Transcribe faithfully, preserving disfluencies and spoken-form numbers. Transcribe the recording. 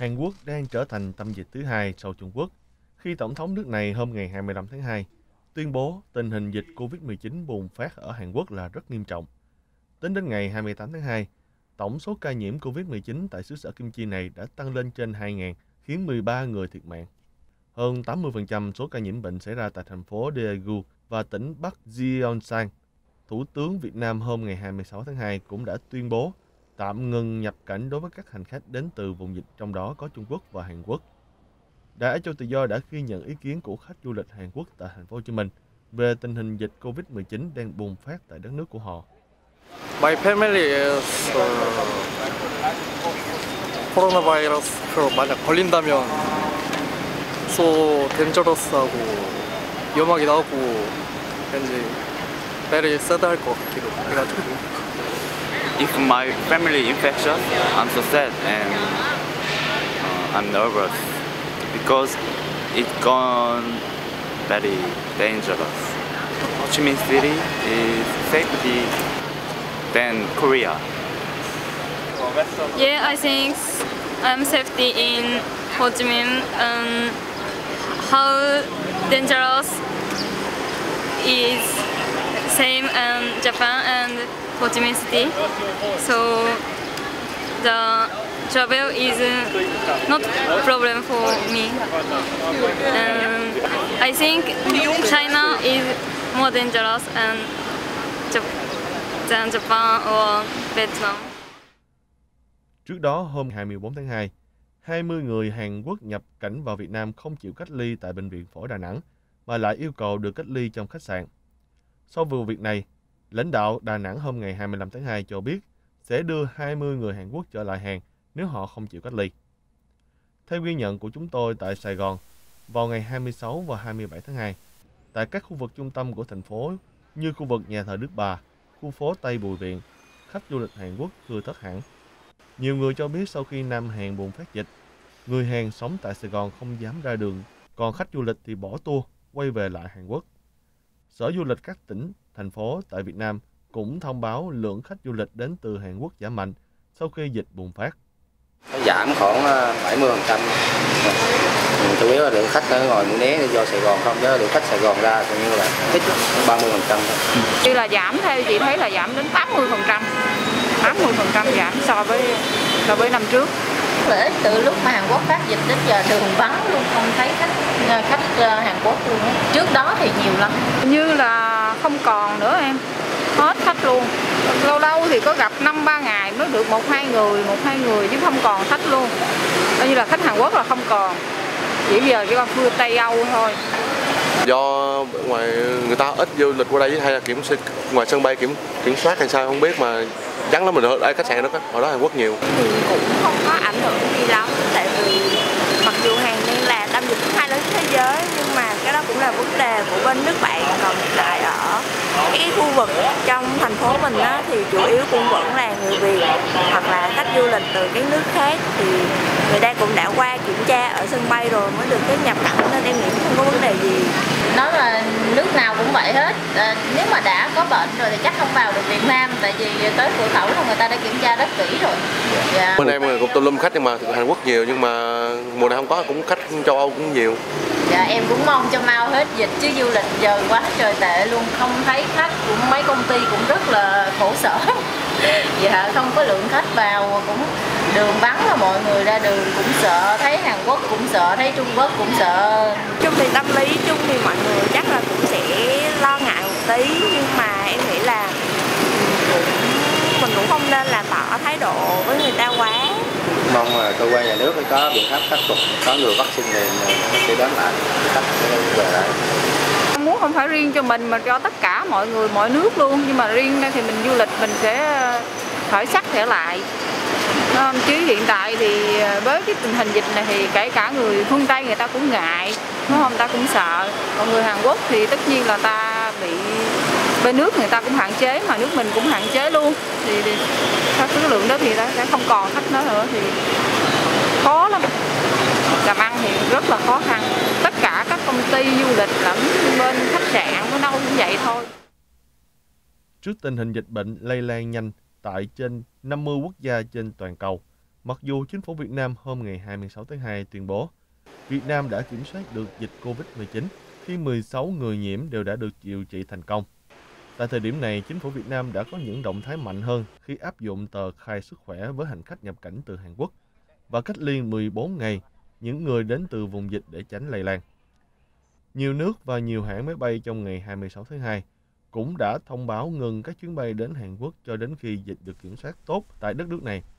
Hàn Quốc đang trở thành tâm dịch thứ hai sau Trung Quốc, khi Tổng thống nước này hôm ngày hai mươi lăm tháng hai tuyên bố tình hình dịch Covid mười chín bùng phát ở Hàn Quốc là rất nghiêm trọng. Tính đến ngày hai mươi tám tháng hai, tổng số ca nhiễm Covid mười chín tại xứ sở Kim Chi này đã tăng lên trên hai nghìn, khiến mười ba người thiệt mạng. Hơn tám mươi phần trăm số ca nhiễm bệnh xảy ra tại thành phố Daegu và tỉnh Bắc Gyeongsang. Thủ tướng Việt Nam hôm ngày hai mươi sáu tháng hai cũng đã tuyên bố tạm ngừng nhập cảnh đối với các hành khách đến từ vùng dịch, trong đó có Trung Quốc và Hàn Quốc. Đài Á Châu Tự Do đã ghi nhận ý kiến của khách du lịch Hàn Quốc tại thành phố Hồ Chí Minh về tình hình dịch Covid mười chín đang bùng phát tại đất nước của họ. My family is uh, coronavirus 만약 걸린다면 so dangerous하고 위험하기도 하고 왠지 very sad 할 것 같기도 해가지고. If my family infection, I'm so sad and uh, I'm nervous because it gone very dangerous. Ho Chi Minh City is safety than Korea. Yeah, I think um, safety in Ho Chi Minh, um, how dangerous is same in um, Japan and Ho Chi Minh City. So the travel is not a problem for me. Um, I think China is more dangerous and Japan. Trước đó, hôm hai mươi bốn tháng hai, hai mươi người Hàn Quốc nhập cảnh vào Việt Nam không chịu cách ly tại Bệnh viện Phổi Đà Nẵng, mà lại yêu cầu được cách ly trong khách sạn. Sau vụ việc này, lãnh đạo Đà Nẵng hôm ngày hai mươi lăm tháng hai cho biết sẽ đưa hai mươi người Hàn Quốc trở lại Hàn nếu họ không chịu cách ly. Theo ghi nhận của chúng tôi tại Sài Gòn, vào ngày hai mươi sáu và hai mươi bảy tháng hai, tại các khu vực trung tâm của thành phố như khu vực nhà thờ Đức Bà, khu phố Tây Bùi Viện, khách du lịch Hàn Quốc thưa thớt hẳn. Nhiều người cho biết sau khi Nam Hàn bùng phát dịch, người Hàn sống tại Sài Gòn không dám ra đường, còn khách du lịch thì bỏ tour, quay về lại Hàn Quốc. Sở du lịch các tỉnh, thành phố tại Việt Nam cũng thông báo lượng khách du lịch đến từ Hàn Quốc giảm mạnh sau khi dịch bùng phát. Nó giảm khoảng bảy mươi phần trăm, chủ yếu là lượng khách ở ngoài Mũi Né do Sài Gòn không, chứ lượng khách Sài Gòn ra cũng như là ít ba mươi phần trăm. Tuy là giảm theo chị thấy là giảm đến tám mươi phần trăm, tám mươi phần trăm giảm so với so với năm trước. Lễ từ lúc mà Hàn Quốc phát dịch đến giờ đường vắng luôn, không thấy khách khách Hàn Quốc luôn. Trước đó thì nhiều lắm, như là không còn nữa em, hết khách luôn. Lâu lâu thì có gặp năm ba ngày mới được một hai người, một hai người chứ không còn khách luôn. Coi như là khách Hàn Quốc là không còn, chỉ giờ chỉ còn khu Tây Âu thôi. Do ngoài người ta ít du lịch qua đây hay là kiểm ngoài sân bay kiểm kiểm soát hay sao không biết mà vắng lắm. Mình ở khách sạn đó, ở đó Hàn Quốc nhiều. Thì cũng không có ảnh hưởng gì lắm, tại vì mặc dù Hàn Quốc là tâm dịch thứ hai lớn thế giới nhưng mà cái đó cũng là vấn đề của bên nước bạn, còn lại ở cái khu vực trong thành phố mình á, thì chủ yếu cũng vẫn là người Việt hoặc là khách du lịch từ các nước khác, thì người ta cũng đã qua kiểm tra ở sân bay rồi mới được phép nhập cảnh, nên em nghĩ không có vấn đề gì. Nói là nước nào cũng vậy hết, à, nếu mà đã có bệnh rồi thì chắc không vào được Việt Nam, tại vì tới cửa khẩu là người ta đã kiểm tra rất kỹ rồi. Dạ. Bên em cũng tùm lum khách nhưng mà Hàn Quốc nhiều, nhưng mà mùa này không có, cũng khách châu Âu cũng nhiều. Dạ, em cũng mong cho mau hết dịch chứ du lịch giờ quá trời tệ luôn, không thấy khách, cũng mấy công ty cũng rất là khổ sở. Dạ, không có lượng khách vào, cũng đường vắng là mọi người ra đường cũng sợ, thấy Hàn Quốc cũng sợ, thấy Trung Quốc cũng sợ. Chung thì tâm lý chung thì mọi người chắc là cũng sẽ lo ngại một tí, nhưng mà em nghĩ là mình cũng không nên là tỏ thái độ với người ta quá. Mong là cơ quan nhà nước phải có biện pháp khắc phục, có người vaccine thì sẽ đón lại khách về lại. Muốn không phải riêng cho mình mà cho tất cả mọi người, mọi nước luôn, nhưng mà riêng đây thì mình du lịch mình sẽ khởi sắc trở lại. Chứ hiện tại thì với cái tình hình dịch này thì kể cả người phương Tây người ta cũng ngại, đúng không? Ta cũng sợ. Còn người Hàn Quốc thì tất nhiên là ta bị bên nước người ta cũng hạn chế mà nước mình cũng hạn chế luôn. Thì, thì theo cái lượng đó thì ta sẽ không còn khách nữa nữa thì khó lắm. Làm ăn thì rất là khó khăn. Tất cả các công ty du lịch lẫn bên khách sạn với đâu cũng vậy thôi. Trước tình hình dịch bệnh lây lan nhanh tại trên năm mươi quốc gia trên toàn cầu, mặc dù chính phủ Việt Nam hôm ngày hai mươi sáu tháng hai tuyên bố Việt Nam đã kiểm soát được dịch Covid mười chín khi mười sáu người nhiễm đều đã được điều trị thành công. Tại thời điểm này, chính phủ Việt Nam đã có những động thái mạnh hơn khi áp dụng tờ khai sức khỏe với hành khách nhập cảnh từ Hàn Quốc và cách ly mười bốn ngày những người đến từ vùng dịch để tránh lây lan. Nhiều nước và nhiều hãng máy bay trong ngày hai mươi sáu tháng hai cũng đã thông báo ngừng các chuyến bay đến Hàn Quốc cho đến khi dịch được kiểm soát tốt tại đất nước này